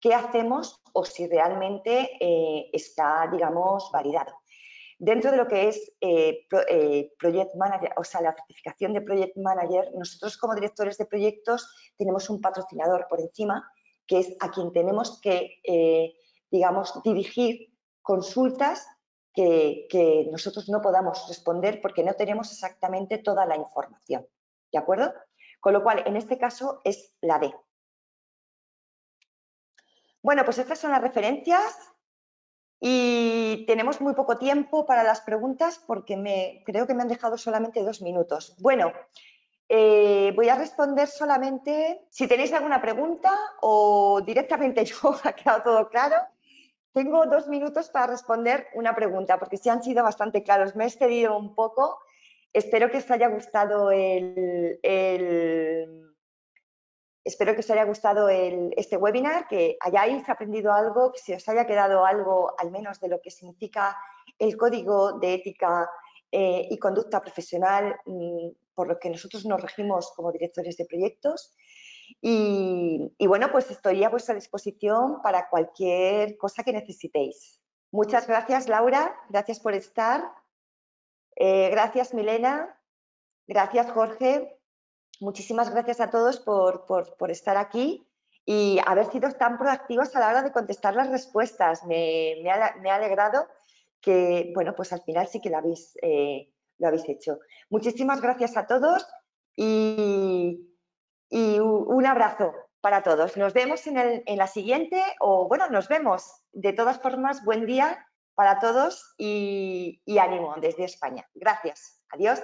qué hacemos o si realmente está, digamos, validado. Dentro de lo que es Project Manager, o sea, la certificación de Project Manager, nosotros como directores de proyectos tenemos un patrocinador por encima, que es a quien tenemos que, digamos, dirigir consultas que nosotros no podamos responder porque no tenemos exactamente toda la información, ¿de acuerdo? Con lo cual, en este caso, es la D. Bueno, pues estas son las referencias y tenemos muy poco tiempo para las preguntas porque creo que me han dejado solamente 2 minutos. Bueno, voy a responder solamente, si tenéis alguna pregunta o directamente yo, ha quedado todo claro. Tengo 2 minutos para responder una pregunta, porque sí han sido bastante claros. Me he excedido un poco. Espero que os haya gustado este webinar, que hayáis aprendido algo, que se os haya quedado algo, al menos de lo que significa el código de ética y conducta profesional, por lo que nosotros nos regimos como directores de proyectos. Y bueno, pues estoy a vuestra disposición para cualquier cosa que necesitéis. Muchas gracias, Laura. Gracias por estar. Gracias, Milena. Gracias, Jorge. Muchísimas gracias a todos por estar aquí y haber sido tan proactivos a la hora de contestar las respuestas. Me ha alegrado que, bueno, pues al final sí que lo habéis hecho. Muchísimas gracias a todos y un abrazo para todos. Nos vemos en la siguiente, o bueno, nos vemos. De todas formas, buen día para todos y ánimo desde España. Gracias. Adiós.